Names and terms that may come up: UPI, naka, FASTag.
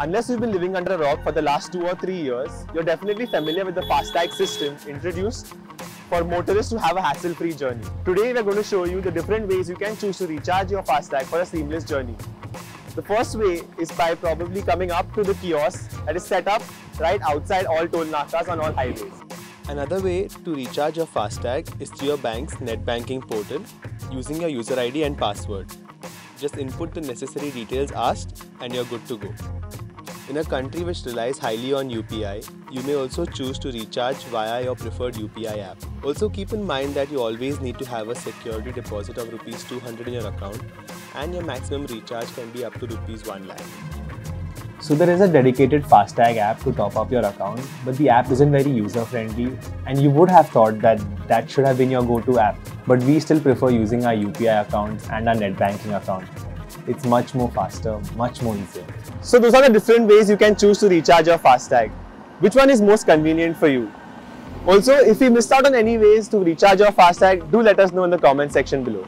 Unless you've been living under a rock for the last 2 or 3 years, you're definitely familiar with the FASTag system introduced for motorists to have a hassle-free journey. Today, we're going to show you the different ways you can choose to recharge your FASTag for a seamless journey. The first way is by probably coming up to the kiosk that is set up right outside all toll nakas on all highways. Another way to recharge your FASTag is through your bank's net banking portal using your user ID and password. Just input the necessary details asked and you're good to go. In a country which relies highly on UPI, you may also choose to recharge via your preferred UPI app. Also keep in mind that you always need to have a security deposit of ₹200 in your account and your maximum recharge can be up to ₹1 lakh. So there is a dedicated FASTag app to top up your account, but the app isn't very user-friendly and you would have thought that should have been your go-to app. But we still prefer using our UPI accounts and our net banking account. It's much more faster, much more easier. So those are the different ways you can choose to recharge your FASTag. Which one is most convenient for you? Also, if you missed out on any ways to recharge your FASTag, do let us know in the comment section below.